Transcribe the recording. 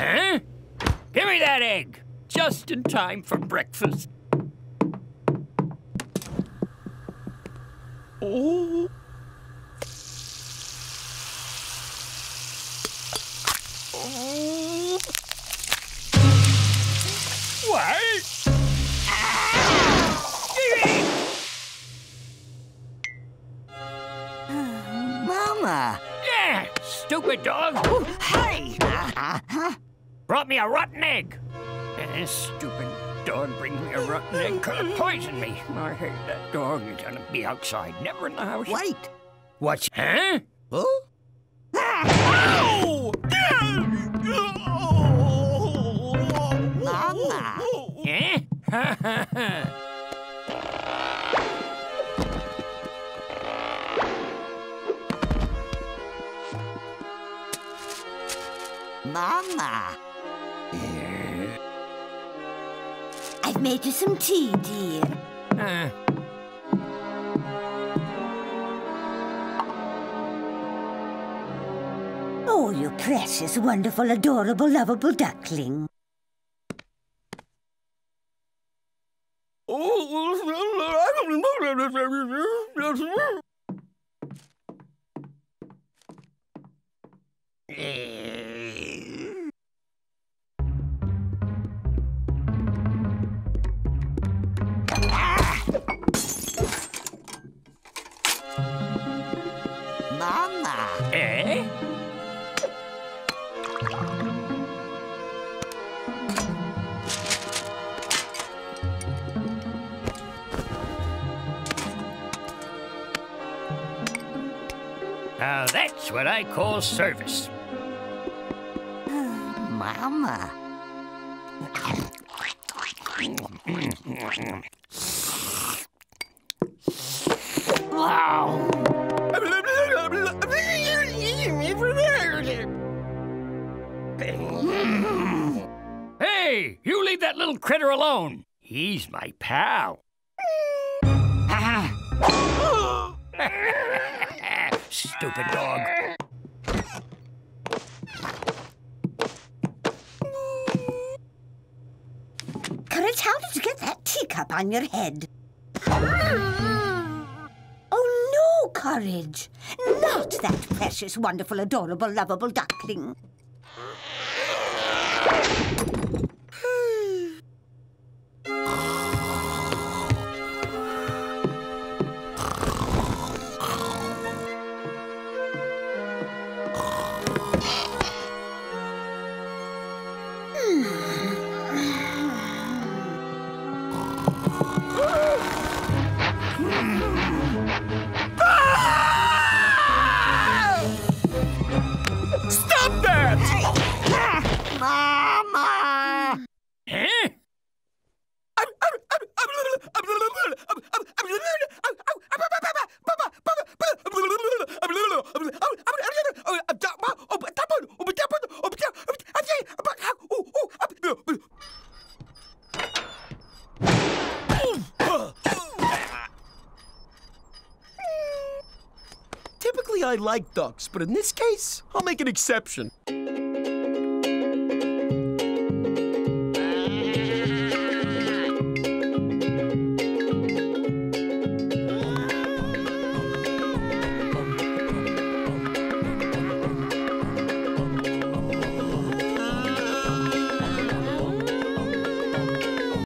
Huh? Give me that egg! Just in time for breakfast. Oh. Oh. What? Ah. Mama! Yeah, stupid dog. Oh, hey! Brought me a rotten egg. This stupid dog brings me a rotten egg. Could have poisoned me. I hate that dog. He's gonna be outside, never in the house. Wait. What's... Huh? Huh? Ow! Mama. Eh? Ha, ha, ha. Mama. I've made you some tea, dear. Oh, you precious, wonderful, adorable, lovable duckling. Now that's what I call service. Mama. Wow. Hey, you leave that little critter alone. He's my pal. Stupid dog. Courage, how did you get that teacup on your head? Oh, no, Courage. Not that precious, wonderful, adorable, lovable duckling. Typically, I like ducks, but in this case, I'll make an exception.